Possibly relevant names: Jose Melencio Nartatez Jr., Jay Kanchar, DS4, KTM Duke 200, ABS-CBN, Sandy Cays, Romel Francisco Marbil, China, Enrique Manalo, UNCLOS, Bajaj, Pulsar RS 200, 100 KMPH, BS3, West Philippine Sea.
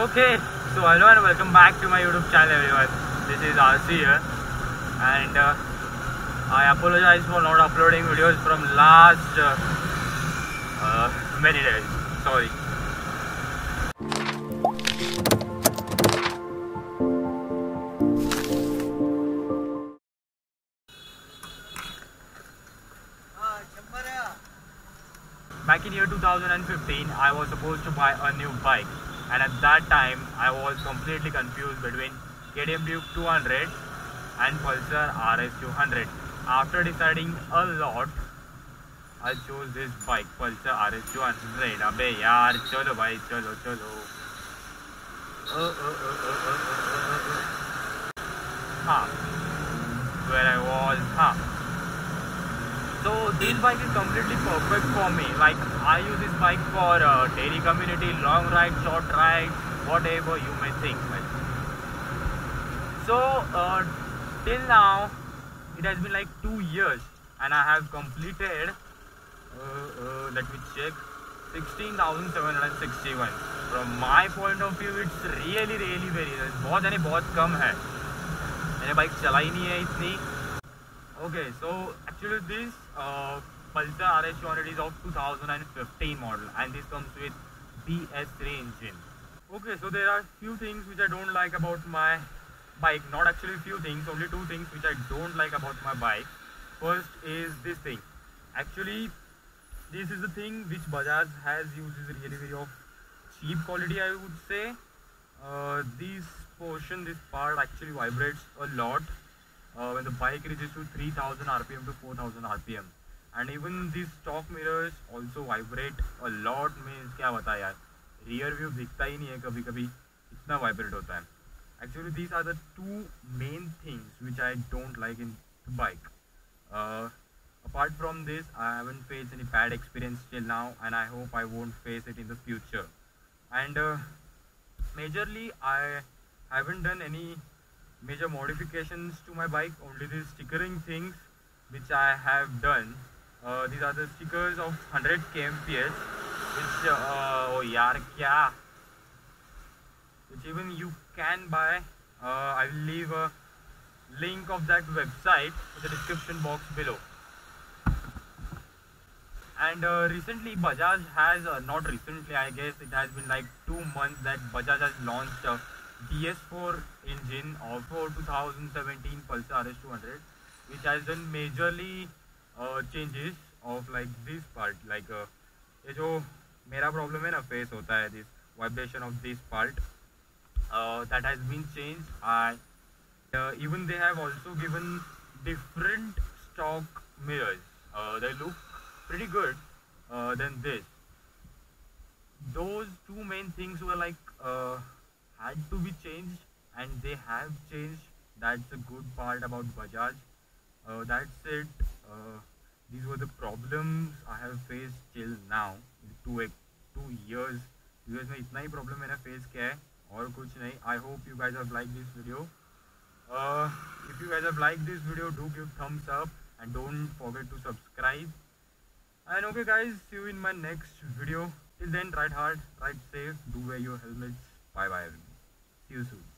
Okay, so hello and welcome back to my YouTube channel everyone. This is RC here and I apologize for not uploading videos from last many days. Sorry. Back in year 2015, I was supposed to buy a new bike. And at that time, I was completely confused between KTM Duke 200 and Pulsar RS 200. After deciding a lot, I chose this bike, Pulsar RS 200. Abbe yaar, chalo bhai, chalo, chalo. Where I was, So this bike is completely perfect for me. Like, I use this bike for dairy community, long ride, short ride, whatever you may think. So till now, it has been like 2 years and I have completed, let me check, 16,761. From my point of view, it's really very, बहुत कम है. मैंने bike चलाई नहीं है इतनी. Okay, so actually this Pulsar RS 200 is of 2015 model and this comes with BS3 engine. Okay, so there are few things which I don't like about my bike. Not actually few things, only two things which I don't like about my bike. First is this thing. Actually, this is the thing which Bajaj has used is really very of cheap quality, I would say. This portion, this part actually vibrates a lot. When the bike reaches to 3000 rpm to 4000 rpm and even these stock mirrors also vibrate a lot. Means kya bata yaar, rear view dikhta hi nahi hai kabhi kabhi, itna vibrate hota hai. Actually these are the two main things which I don't like in the bike. Apart from this, I haven't faced any bad experience till now and I hope I won't face it in the future. And majorly I haven't done any major modifications to my bike, only these stickering things which I have done. These are the stickers of 100 KMPH which oh yaar kya, which even you can buy. I will leave a link of that website in the description box below. And recently Bajaj has not recently, I guess it has been like 2 months that Bajaj has launched DS4 engine of 2017 Pulsar RS 200, which has done majorly changes of like this part, like ये जो मेरा problem है ना face होता है, this vibration of this part, that has been changed. Even they have also given different stock mirrors. They look pretty good than this. Those two main things were like had to be changed and they have changed. That's the good part about Bajaj. That's it. These were the problems I have faced till now. 2 years. 2 years में इतना ही problem मैंने face किया है और कुछ नहीं. I hope you guys have liked this video. If you guys have liked this video, do give thumbs up and don't forget to subscribe. And okay guys, see you in my next video. Till then, ride hard, ride safe, do wear your helmets. Bye bye everyone. See you soon.